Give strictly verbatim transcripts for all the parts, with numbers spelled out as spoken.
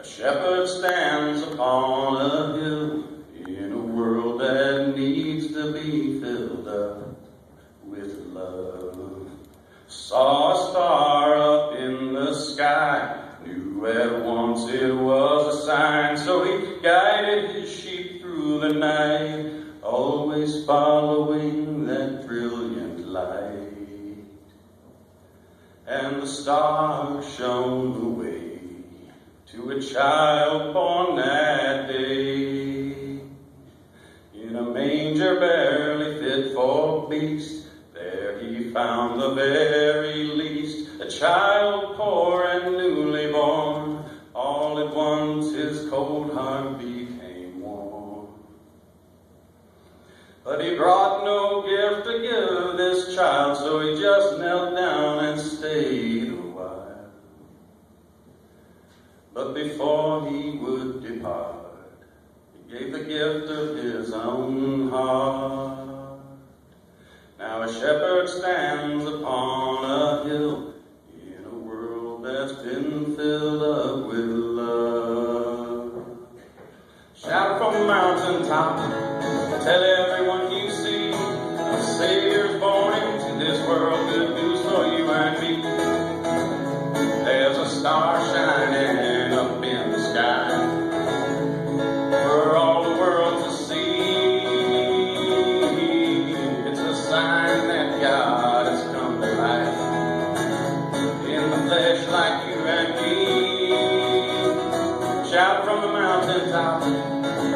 A shepherd stands upon a hill in a world that needs to be filled up with love. Saw a star up in the sky, knew at once it was a sign, so he guided his sheep through the night, always following that brilliant light. And the star shone the way to a child born that day, in a manger barely fit for beasts. There he found the very least, a child poor and newly born. All at once his cold heart became warm. But he brought no gift to give this child, so he just knelt down and stayed a while. But before he would depart, he gave the gift of his own heart. Now a shepherd stands upon a hill in a world that's been filled up with love. Shout from the mountaintop, tell everyone you see, a Savior's born into this world, good news for you and me. There's a star shining up in the sky for all the world to see. God has come to life in the flesh like you and me. Shout from the mountaintop,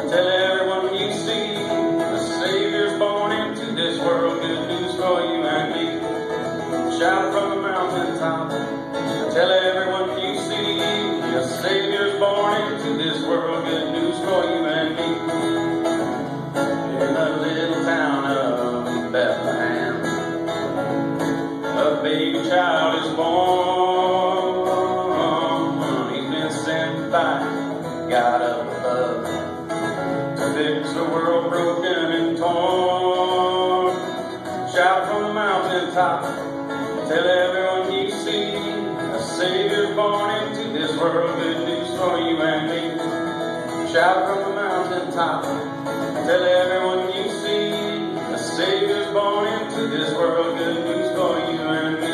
tell everyone you see, a Savior's born into this world, good news for you and me. Shout from the mountaintop, tell everyone you see, a Savior's born into this world, good news for you and me. In the little town of Bethlehem, a baby child is born. He's been sent by God of love to fix a world broken and torn. Shout from the mountaintop, tell everyone you see, a Savior born into this world, good news for you and me. Shout from the mountaintop, tell everyone you see, a Savior's born into this world, good news for you and me.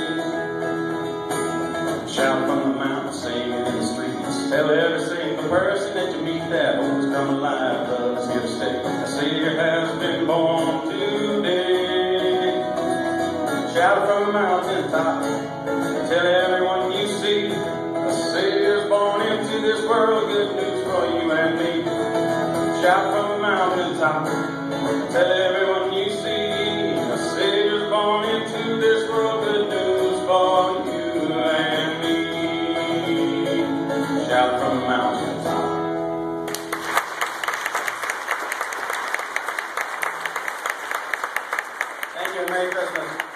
Shout from the mountain, sing in the streets, tell every single person that you meet that hope's come alive, love's here to stay, a Savior has been born today. Shout from the mountaintop, tell everyone you see, a Savior's born into this world, good news for you and me. Shout from the mountaintop, tell everyone you see, a Savior's born into this world, good news for you and me. Shout from the mountaintop. Thank you, Merry Christmas.